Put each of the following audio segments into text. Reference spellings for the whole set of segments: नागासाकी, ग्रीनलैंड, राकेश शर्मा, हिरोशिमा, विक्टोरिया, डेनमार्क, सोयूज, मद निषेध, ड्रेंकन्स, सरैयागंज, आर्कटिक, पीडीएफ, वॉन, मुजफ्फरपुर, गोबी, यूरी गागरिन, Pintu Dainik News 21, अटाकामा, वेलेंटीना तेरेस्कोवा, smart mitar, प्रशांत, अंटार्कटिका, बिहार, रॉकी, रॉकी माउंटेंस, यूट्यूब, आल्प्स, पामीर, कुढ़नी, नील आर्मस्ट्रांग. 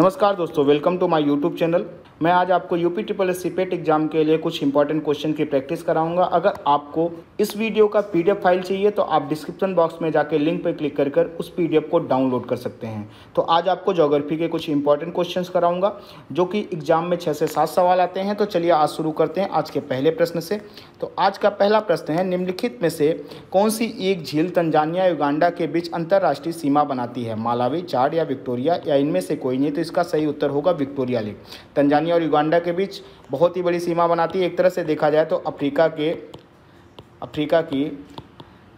नमस्कार दोस्तों, welcome to my यूट्यूब channel. मैं आज आपको यूपीटी सीपेट एग्जाम के लिए कुछ इंपॉर्टेंट क्वेश्चन की प्रैक्टिस कराऊंगा। अगर आपको इस वीडियो का पीडीएफ फाइल चाहिए तो आप डिस्क्रिप्शन बॉक्स में जाके लिंक पर क्लिक कर उस पीडीएफ को डाउनलोड कर सकते हैं। तो आज आपको ज्योग्राफी के कुछ इंपॉर्टेंट क्वेश्चन कराऊंगा जो कि एग्जाम में 6 से 7 सवाल आते हैं। तो चलिए आज शुरू करते हैं आज के पहले प्रश्न से। तो आज का पहला प्रश्न है, निम्नलिखित में से कौन सी एक झील तंजानिया युगांडा के बीच अंतर्राष्ट्रीय सीमा बनाती है? मालावी, चाड या विक्टोरिया या इनमें से कोई नहीं। तो इसका सही उत्तर होगा विक्टोरिया लेक। तंजानिया और युगांडा के बीच बहुत ही बड़ी सीमा बनाती है। एक तरह से देखा जाए तो अफ्रीका की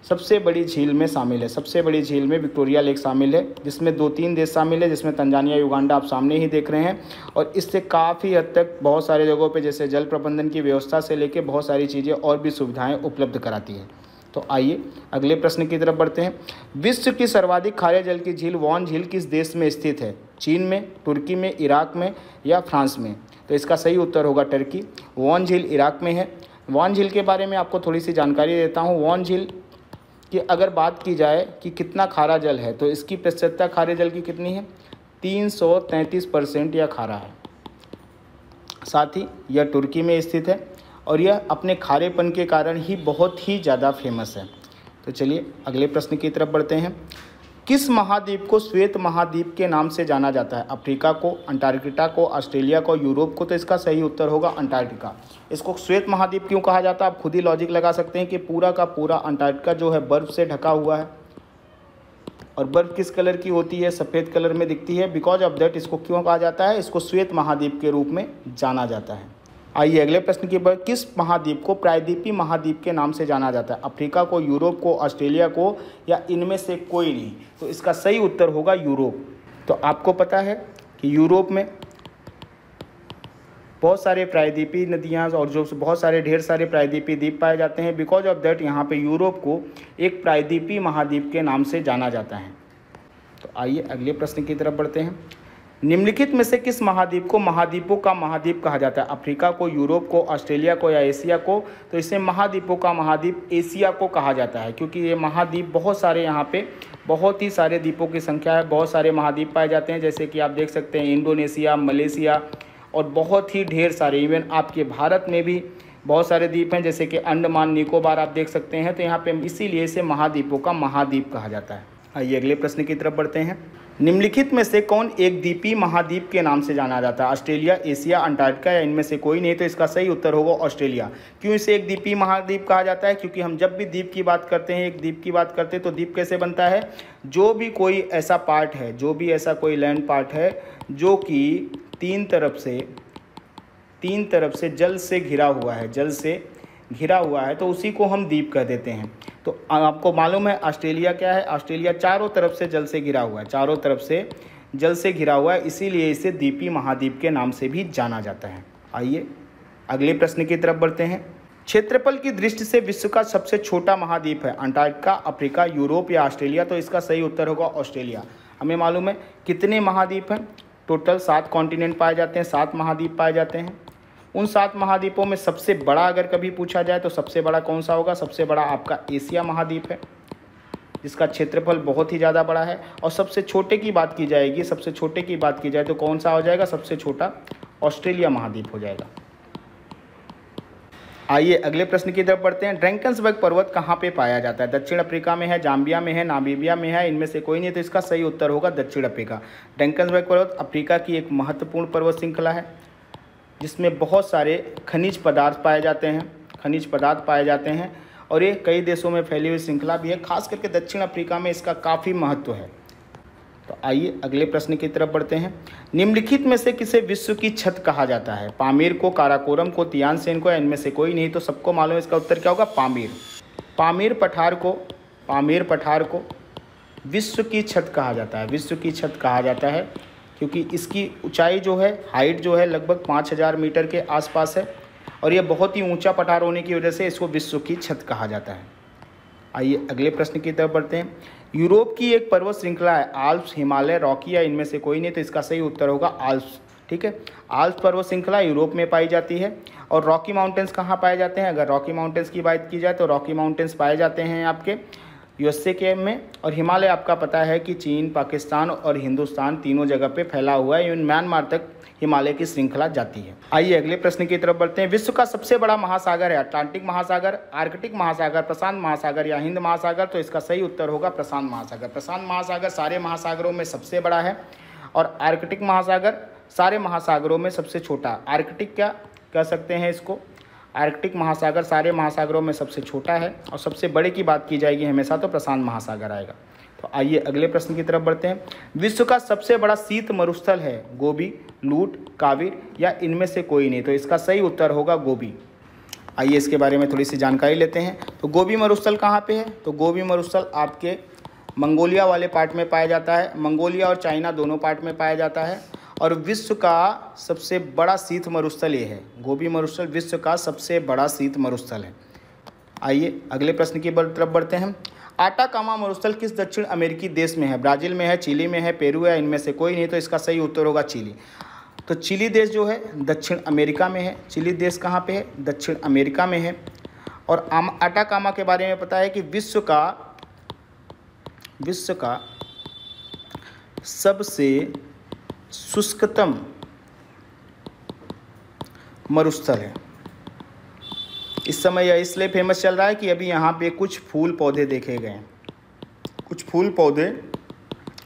सबसे बड़ी झील में शामिल है। सबसे बड़ी झील में विक्टोरिया लेक शामिल है, जिसमें 2-3 देश शामिल है, जिसमें तंजानिया युगांडा आप सामने ही देख रहे हैं। और इससे काफ़ी हद तक बहुत सारे जगहों पे जैसे जल प्रबंधन की व्यवस्था से लेकर बहुत सारी चीज़ें और भी सुविधाएं उपलब्ध कराती है। तो आइए अगले प्रश्न की तरफ बढ़ते हैं। विश्व की सर्वाधिक खारे जल की झील वॉन झील किस देश में स्थित है? चीन में, तुर्की में, इराक में या फ्रांस में? तो इसका सही उत्तर होगा टर्की। वॉन झील इराक में है। वॉन झील के बारे में आपको थोड़ी सी जानकारी देता हूँ। वॉन झील कि अगर बात की जाए कि कितना खारा जल है तो इसकी प्रतिशतता खारे जल की कितनी है? 333% यह खारा है। साथ ही यह तुर्की में स्थित है और यह अपने खारेपन के कारण ही बहुत ही ज़्यादा फेमस है। तो चलिए अगले प्रश्न की तरफ बढ़ते हैं। किस महाद्वीप को श्वेत महाद्वीप के नाम से जाना जाता है? अफ्रीका को, अंटार्कटिका को, ऑस्ट्रेलिया को, यूरोप को? तो इसका सही उत्तर होगा अंटार्कटिका। इसको श्वेत महाद्वीप क्यों कहा जाता है? आप खुद ही लॉजिक लगा सकते हैं कि पूरा का पूरा अंटार्कटिका जो है बर्फ़ से ढका हुआ है। और बर्फ़ किस कलर की होती है? सफ़ेद कलर में दिखती है। बिकॉज ऑफ दैट इसको क्यों कहा जाता है? इसको श्वेत महाद्वीप के रूप में जाना जाता है। आइए अगले प्रश्न की बार। किस महाद्वीप को प्रायद्वीपीय महाद्वीप के नाम से जाना जाता है? अफ्रीका को, यूरोप को, ऑस्ट्रेलिया को या इनमें से कोई नहीं? तो इसका सही उत्तर होगा यूरोप। तो आपको पता है कि यूरोप में बहुत सारे प्रायद्वीपीय नदियाँ और जो बहुत सारे ढेर सारे प्रायद्वीपीय द्वीप पाए जाते हैं। बिकॉज ऑफ दैट यहाँ पे यूरोप को एक प्रायद्वीपीय महाद्वीप के नाम से जाना जाता है। तो आइए अगले प्रश्न की तरफ बढ़ते हैं। निम्नलिखित में से किस महाद्वीप को महाद्वीपों का महाद्वीप कहा जाता है? अफ्रीका को, यूरोप को, ऑस्ट्रेलिया को या एशिया को? तो इसे महाद्वीपों का महाद्वीप एशिया को कहा जाता है, क्योंकि ये महाद्वीप बहुत सारे, यहाँ पे बहुत ही सारे द्वीपों की संख्या है, बहुत सारे महाद्वीप पाए जाते हैं। जैसे कि आप देख सकते हैं इंडोनेशिया, मलेशिया और बहुत ही ढेर सारे। इवन आपके भारत में भी बहुत सारे द्वीप हैं, जैसे कि अंडमान निकोबार आप देख सकते हैं। तो यहाँ पर इसीलिए इसे महाद्वीपों का महाद्वीप कहा जाता है। आइए अगले प्रश्न की तरफ बढ़ते हैं। निम्नलिखित में से कौन एक द्वीपीय महाद्वीप के नाम से जाना जाता है? ऑस्ट्रेलिया, एशिया, अंटार्कटिका या इनमें से कोई नहीं? तो इसका सही उत्तर होगा ऑस्ट्रेलिया। क्यों इसे एक द्वीपीय महाद्वीप कहा जाता है? क्योंकि हम जब भी द्वीप की बात करते हैं, एक द्वीप की बात करते हैं, तो द्वीप कैसे बनता है? जो भी कोई ऐसा पार्ट है, जो भी ऐसा कोई लैंड पार्ट है जो कि तीन तरफ से जल से घिरा हुआ है, जल से घिरा हुआ है, तो उसी को हम द्वीप कह देते हैं। तो आपको मालूम है ऑस्ट्रेलिया क्या है? ऑस्ट्रेलिया चारों तरफ से जल से घिरा हुआ है, चारों तरफ से जल से घिरा हुआ है, इसीलिए इसे द्वीपीय महाद्वीप के नाम से भी जाना जाता है। आइए अगले प्रश्न की तरफ बढ़ते हैं। क्षेत्रफल की दृष्टि से विश्व का सबसे छोटा महाद्वीप है? अंटार्कटिका, अफ्रीका, यूरोप या ऑस्ट्रेलिया? तो इसका सही उत्तर होगा ऑस्ट्रेलिया। हमें मालूम है कितने महाद्वीप हैं? टोटल 7 कॉन्टिनेंट पाए जाते हैं, 7 महाद्वीप पाए जाते हैं। उन 7 महाद्वीपों में सबसे बड़ा अगर कभी पूछा जाए तो सबसे बड़ा कौन सा होगा? सबसे बड़ा आपका एशिया महाद्वीप है, जिसका क्षेत्रफल बहुत ही ज़्यादा बड़ा है। और सबसे छोटे की बात की जाए तो कौन सा हो जाएगा? सबसे छोटा ऑस्ट्रेलिया महाद्वीप हो जाएगा। आइए अगले प्रश्न की तरफ बढ़ते हैं। ड्रेंकन्स पर्वत कहाँ पे पाया जाता है? दक्षिण अफ्रीका में है, जाम्बिया में है, नामीबिया में है, इनमें से कोई नहीं? तो इसका सही उत्तर होगा दक्षिण अफ्रीका। ड्रेंकन्स पर्वत अफ्रीका की एक महत्वपूर्ण पर्वत श्रृंखला है, जिसमें बहुत सारे खनिज पदार्थ पाए जाते हैं और ये कई देशों में फैली हुई श्रृंखला भी है। खास करके दक्षिण अफ्रीका में इसका काफ़ी महत्व है। तो आइए अगले प्रश्न की तरफ बढ़ते हैं। निम्नलिखित में से किसे विश्व की छत कहा जाता है? पामीर को, काराकोरम को, तियानसेन को, इनमें से कोई नहीं? तो सबको मालूम है इसका उत्तर क्या होगा? पामीर। पामीर पठार को विश्व की छत कहा जाता है, विश्व की छत कहा जाता है, क्योंकि इसकी ऊंचाई जो है, हाइट जो है लगभग 5000 मीटर के आसपास है और यह बहुत ही ऊंचा पठार होने की वजह से इसको विश्व की छत कहा जाता है। आइए अगले प्रश्न की तरफ बढ़ते हैं। यूरोप की एक पर्वत श्रृंखला है? आल्प्स, हिमालय, रॉकी या इनमें से कोई नहीं? तो इसका सही उत्तर होगा आल्प्स। ठीक है, आल्प्स पर्वत श्रृंखला यूरोप में पाई जाती है। और रॉकी माउंटेंस कहाँ पाए जाते हैं? अगर रॉकी माउंटेंस की बात की जाए तो रॉकी माउंटेंस पाए जाते हैं आपके यूएसए के में, और हिमालय आपका पता है कि चीन, पाकिस्तान और हिंदुस्तान तीनों जगह पे फैला हुआ है, इवन म्यांमार तक हिमालय की श्रृंखला जाती है। आइए अगले प्रश्न की तरफ बढ़ते हैं। विश्व का सबसे बड़ा महासागर है अटलांटिक महासागर, आर्कटिक महासागर, प्रशांत महासागर या हिंद महासागर, तो इसका सही उत्तर होगा प्रशांत महासागर। प्रशांत महासागर सारे महासागरों में सबसे बड़ा है और आर्कटिक महासागर सारे महासागरों में सबसे छोटा। आर्कटिक क्या कह सकते हैं इसको, आर्कटिक महासागर सारे महासागरों में सबसे छोटा है और सबसे बड़े की बात की जाएगी हमेशा तो प्रशांत महासागर आएगा। तो आइए अगले प्रश्न की तरफ बढ़ते हैं। विश्व का सबसे बड़ा शीत मरुस्थल है गोबी, लूट, काविर या इनमें से कोई नहीं, तो इसका सही उत्तर होगा गोबी। आइए इसके बारे में थोड़ी सी जानकारी लेते हैं। तो गोबी मरुस्थल कहाँ पे है, तो गोबी मरुस्थल आपके मंगोलिया वाले पार्ट में पाया जाता है, मंगोलिया और चाइना दोनों पार्ट में पाया जाता है, और विश्व का सबसे बड़ा शीत मरुस्थल ये है गोबी मरुस्थल, विश्व का सबसे बड़ा शीत मरुस्थल है। आइए अगले प्रश्न की तरफ बढ़ते हैं। अटाकामा मरुस्थल किस दक्षिण अमेरिकी देश में है, ब्राज़ील में है, चिली में है, पेरू है, इनमें से कोई नहीं, तो इसका सही उत्तर होगा चिली। तो चिली देश जो है दक्षिण अमेरिका में है, चिली देश कहाँ पे है, दक्षिण अमेरिका में है। और अटाकामा के बारे में पता है कि विश्व का सबसे शुष्कतम मरुस्थल है। इस समय यह इसलिए फेमस चल रहा है कि अभी यहाँ पे कुछ फूल पौधे देखे गए हैं, कुछ फूल पौधे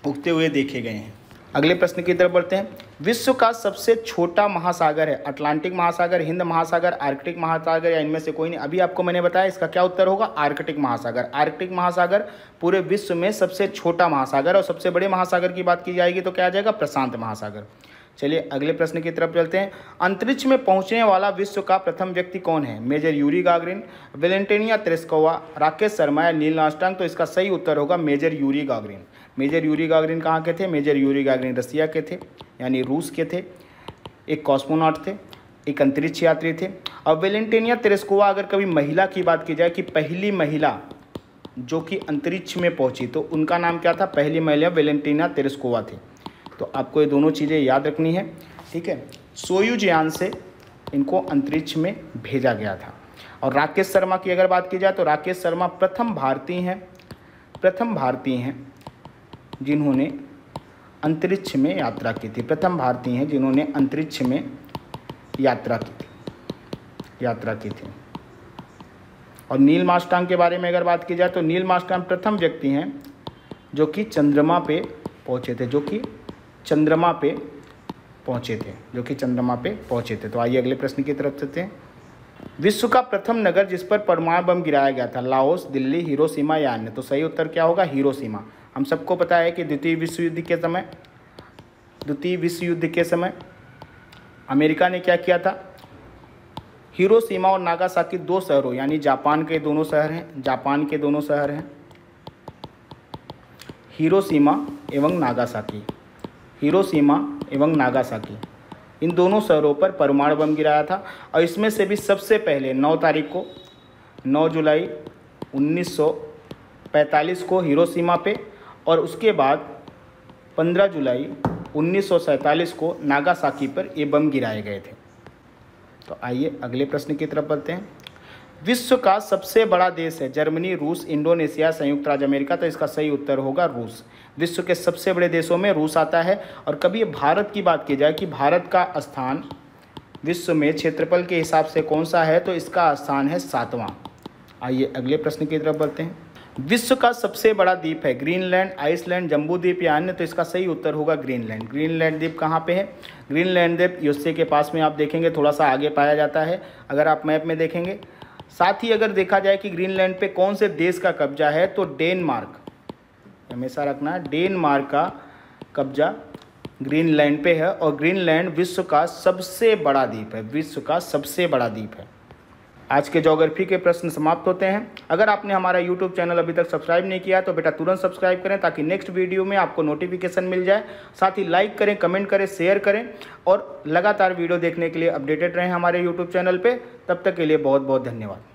उगते हुए देखे गए हैं। अगले प्रश्न की तरफ बढ़ते हैं। विश्व का सबसे छोटा महासागर है अटलांटिक महासागर, हिंद महासागर, आर्कटिक महासागर या इनमें से कोई नहीं, अभी आपको मैंने बताया इसका क्या उत्तर होगा आर्कटिक महासागर। आर्कटिक महासागर पूरे विश्व में सबसे छोटा महासागर, और सबसे बड़े महासागर की बात की जाएगी तो क्या आ जाएगा प्रशांत महासागर। चलिए अगले प्रश्न की तरफ चलते हैं। अंतरिक्ष में पहुंचने वाला विश्व का प्रथम व्यक्ति कौन है, major यूरी गागरिन, वेलेंटीना तेरेस्कोवा, राकेश शर्मा या नील आर्मस्ट्रांग, तो इसका सही उत्तर होगा major यूरी गागरिन। Major यूरी गागरिन कहाँ के थे, मेजर यूरी गागरिन रसिया के थे, यानी रूस के थे, एक कॉस्मोनॉट थे, एक अंतरिक्ष यात्री थे। और वेलेंटीना तेरेस्कोवा अगर कभी महिला की बात की जाए कि पहली महिला जो कि अंतरिक्ष में पहुँची, तो उनका नाम क्या था, पहली महिला वेलेंटीना तेरेस्कोवा थी। तो आपको ये दोनों चीज़ें याद रखनी है, ठीक है। सोयूज यान से इनको अंतरिक्ष में भेजा गया था। और राकेश शर्मा की अगर बात की जाए तो राकेश शर्मा प्रथम भारतीय हैं जिन्होंने अंतरिक्ष में यात्रा की थी, और नील आर्मस्ट्रांग के बारे में अगर बात की जाए तो नील आर्मस्ट्रांग प्रथम व्यक्ति हैं जो कि चंद्रमा पे पहुँचे थे, तो आइए अगले प्रश्न की तरफ चलते हैं। विश्व का प्रथम नगर जिस पर परमाणु बम गिराया गया था, लाओस, दिल्ली, हिरोशिमा या अन्य, तो सही उत्तर क्या होगा, हिरोशिमा। हम सबको पता है कि द्वितीय विश्व युद्ध के समय अमेरिका ने क्या किया था, हिरोशिमा और नागासाकी दो शहरों, यानी जापान के दोनों शहर हैं हिरोशिमा एवं नागासाकी, इन दोनों शहरों पर परमाणु बम गिराया था। और इसमें से भी सबसे पहले 9 जुलाई 1945 को हिरोशिमा पे, और उसके बाद 15 जुलाई 1947 को नागासाकी पर ये बम गिराए गए थे। तो आइए अगले प्रश्न की तरफ बढ़ते हैं। विश्व का सबसे बड़ा देश है जर्मनी, रूस, इंडोनेशिया, संयुक्त राज्य अमेरिका, तो इसका सही उत्तर होगा रूस। विश्व के सबसे बड़े देशों में रूस आता है। और कभी भारत की बात की जाए कि भारत का स्थान विश्व में क्षेत्रफल के हिसाब से कौन सा है, तो इसका स्थान है 7वां। आइए अगले प्रश्न की तरफ बढ़ते हैं। विश्व का सबसे बड़ा द्वीप है ग्रीनलैंड, आइसलैंड, जम्बू द्वीप या अन्य, तो इसका सही उत्तर होगा ग्रीनलैंड। ग्रीनलैंड द्वीप कहाँ पे है, ग्रीनलैंड द्वीप यूएसए के पास में आप देखेंगे थोड़ा सा आगे पाया जाता है अगर आप मैप में देखेंगे। साथ ही अगर देखा जाए कि ग्रीनलैंड पे कौन से देश का कब्जा है, तो डेनमार्क, हमेशा रखना डेनमार्क का कब्जा ग्रीनलैंड पे है। और ग्रीनलैंड विश्व का सबसे बड़ा द्वीप है, आज के ज्योग्राफी के प्रश्न समाप्त होते हैं। अगर आपने हमारा यूट्यूब चैनल अभी तक सब्सक्राइब नहीं किया तो बेटा तुरंत सब्सक्राइब करें, ताकि नेक्स्ट वीडियो में आपको नोटिफिकेशन मिल जाए। साथ ही लाइक करें, कमेंट करें, शेयर करें, और लगातार वीडियो देखने के लिए अपडेटेड रहें हमारे यूट्यूब चैनल पे। तब तक के लिए बहुत बहुत धन्यवाद।